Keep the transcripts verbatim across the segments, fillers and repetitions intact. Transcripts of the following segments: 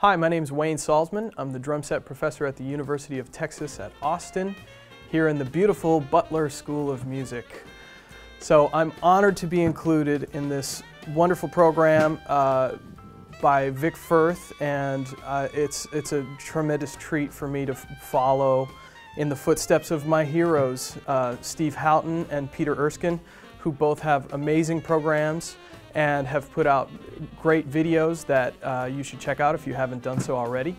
Hi, my name is Wayne Salzman. I'm the drum set professor at the University of Texas at Austin, here in the beautiful Butler School of Music. So I'm honored to be included in this wonderful program uh, by Vic Firth, and uh, it's, it's a tremendous treat for me to follow in the footsteps of my heroes, uh, Steve Houghton and Peter Erskine, who both have amazing programs and have put out great videos that uh, you should check out if you haven't done so already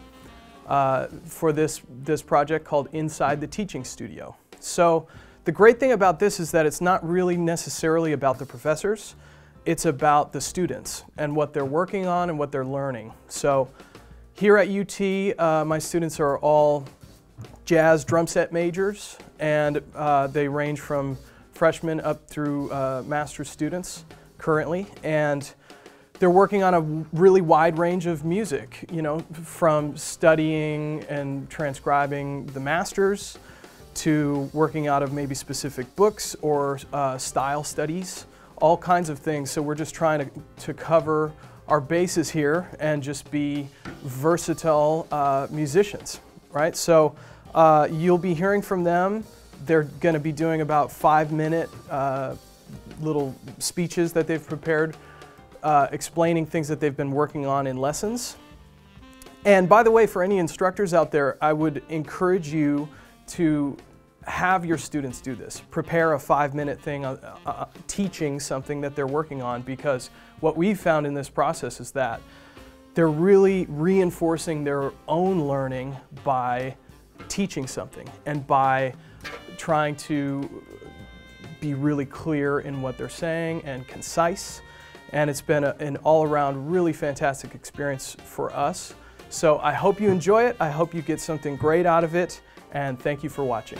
uh, for this, this project called Inside the Teaching Studio. So the great thing about this is that it's not really necessarily about the professors, it's about the students and what they're working on and what they're learning. So here at U T, uh, my students are all jazz drum set majors, and uh, they range from freshmen up through uh, master's students currently, and they're working on a really wide range of music, you know, from studying and transcribing the masters to working out of maybe specific books or uh, style studies, all kinds of things. So we're just trying to, to cover our bases here and just be versatile uh, musicians, right? So uh, you'll be hearing from them. They're going to be doing about five minute uh, little speeches that they've prepared, uh, explaining things that they've been working on in lessons. And by the way, for any instructors out there, I would encourage you to have your students do this. Prepare a five-minute thing uh, uh, teaching something that they're working on, because what we've found in this process is that they're really reinforcing their own learning by teaching something and by trying to be really clear in what they're saying and concise, and it's been a, an all-around really fantastic experience for us. So I hope you enjoy it, I hope you get something great out of it, and thank you for watching.